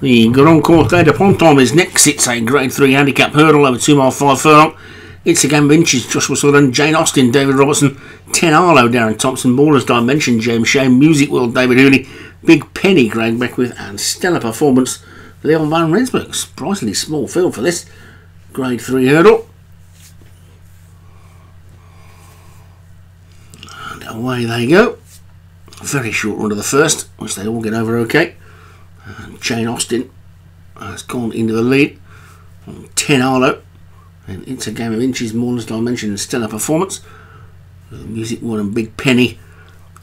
The Garonne Courtade de Ponton is next. It's a grade 3 handicap hurdle over 2 mile 5 furlong. It's again Vinci's Joshua Sutherland, Jane Austen, David Robertson, Ten Arlo, Darren Thompson, Ballers Dimension, James Shea, Music World, David Hurley, Big Penny, Craig Beckwith, and stellar performance, Leon Van Rensburg. Surprisingly small field for this grade 3 hurdle. And away they go. Very short run to the first, which they all get over okay. And Jane Austen has gone into the lead on Ten Arlo. And it's a game of inches, Mourners Dimension, and stellar performance. Music World and Big Penny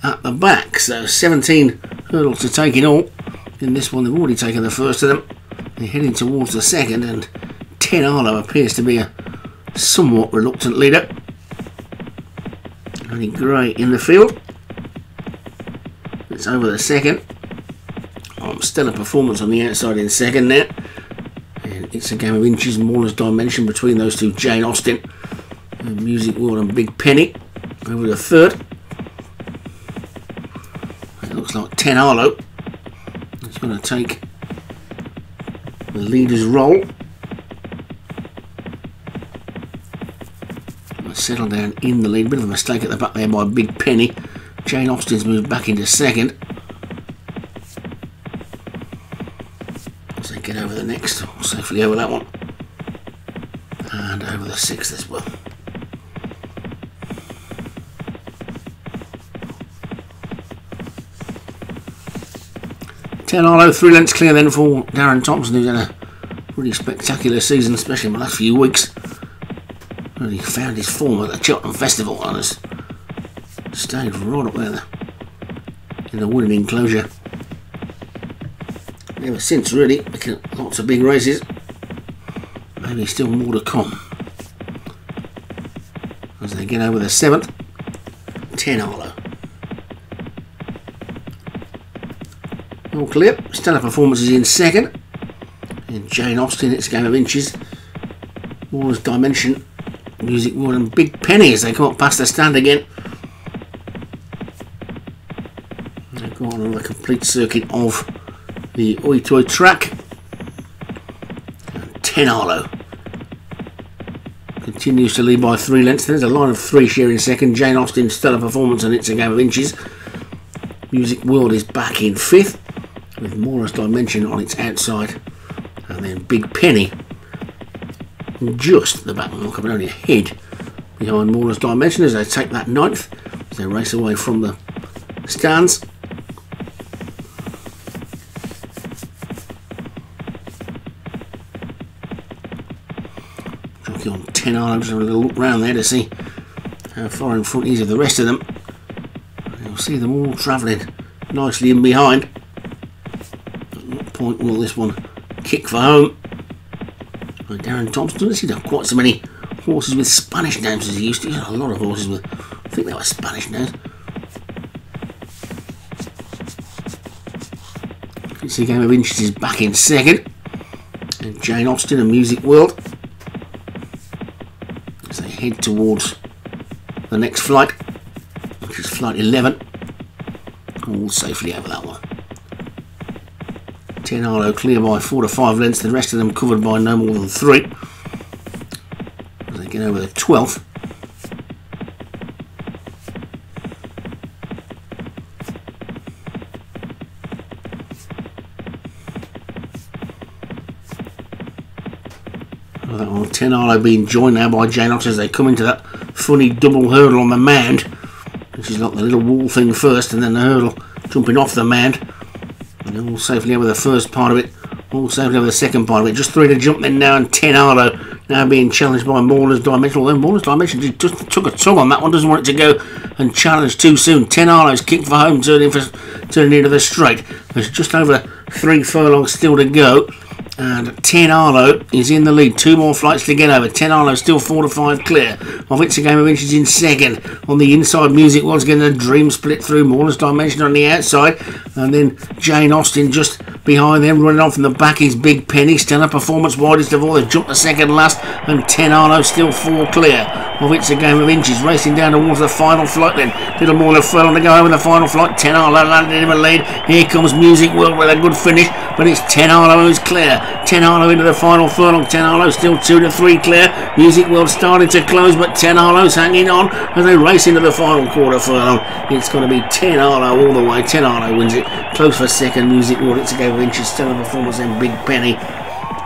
at the back. So 17 hurdles to take in all. In this one, they've already taken the first of them. They're heading towards the second, and Ten Arlo appears to be a somewhat reluctant leader. Only Gray in the field. It's over the second. Stellar performance on the outside in second there. And it's a game of inches, Mourners Dimension between those two, Jane Austen, and Music World and Big Penny over the third. It looks like Ten Arlo is going to take the leader's role. Settle down in the lead. Bit of a mistake at the back there by Big Penny. Jane Austen's moved back into second. As they get over the next, safely over that one. And over the sixth as well. Ten Arlo, 3 lengths clear then for Darren Thompson, who's had a really spectacular season, especially in the last few weeks. Really found his form at the Cheltenham Festival and has stayed right up there in the wooden enclosure ever since, really. Looking at lots of big races, maybe still more to come. As they get over the seventh, Ten Arlo. All clear. Stellar performances in second. And Jane Austen, it's a game of inches, Mourners Dimension, Music World and Big Penny as they come up past the stand again. They go on the complete circuit of the Oitoi track. And Ten Arlo continues to lead by 3 lengths. There's a line of 3 share in second. Jane Austen's stellar performance and it's a game of inches. Music World is back in fifth with Mourners Dimension on its outside, and then Big Penny just the back marker, but only a head behind Mourners Dimension as they take that ninth as they race away from the stands. Jockey on Ten Arlo, just have a little look round there to see how far in front he is of the rest of them. You'll see them all travelling nicely in behind. At what point will this one kick for home? Darren Thompson doesn't seem to have quite so many horses with Spanish names as he used to. He had a lot of horses with, I think they were Spanish names. It's a game of inches, is back in second. And Jane Austen and Music World as they head towards the next flight, which is flight 11. All safely over that one. Ten Arlo clear by 4 to 5 lengths, the rest of them covered by no more than 3. As they get over the 12th. Ten Arlo being joined now by Jane Austen as they come into that funny double hurdle on the mound, which is like the little wall thing first and then the hurdle jumping off the mound. All safely over the first part of it, all safely over the second part of it. Just 3 to jump in now, and Ten Arlo now being challenged by Mourners Dimension. Although Mourners Dimension just took a tug on that one, doesn't want it to go and challenge too soon. Ten Arlo's kicked for home, turning into the straight. There's just over 3 furlongs still to go, And Ten Arlo is in the lead. Two more flights to get over. Ten Arlo still 4 to 5 clear. Of it's a game of inches in second. On the inside, Music once again a dream split through. Moreland's Dimension on the outside. And then Jane Austen just behind them. Running on from the back is Big Penny. Stellar Performance widest of all. They've jumped the second last. And Ten Arlo still 4 clear. Of it's a game of inches. Racing down towards the final flight then. Little more left furlong to go over the final flight. Ten Arlo landed in a lead. Here comes Music World with a good finish. But it's Ten Arlo who's clear. Ten Arlo into the final furlong. Ten Arlo still 2 to 3 clear. Music World starting to close, but Ten Arlo's hanging on as they race into the final quarter furlong. It's going to be Ten Arlo all the way. Ten Arlo wins it. Close for second. Music World. It's a game of inches. Stellar Performance and Big Penny.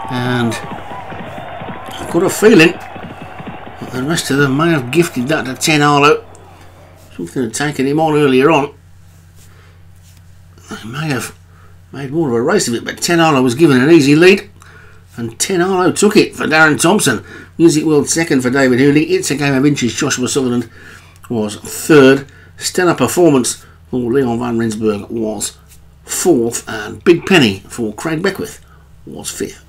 And I've got a feeling that the rest of them may have gifted that to Ten Arlo. Something had taken him on earlier on. They may have made more of a race of it, but Ten Arlo was given an easy lead, and Ten Arlo took it for Darren Thompson. Music World second for David Hurley. It's a Game of Inches. Joshua Sutherland was third. Stellar Performance for Leon Van Rensburg was fourth, and Big Penny for Craig Beckwith was fifth.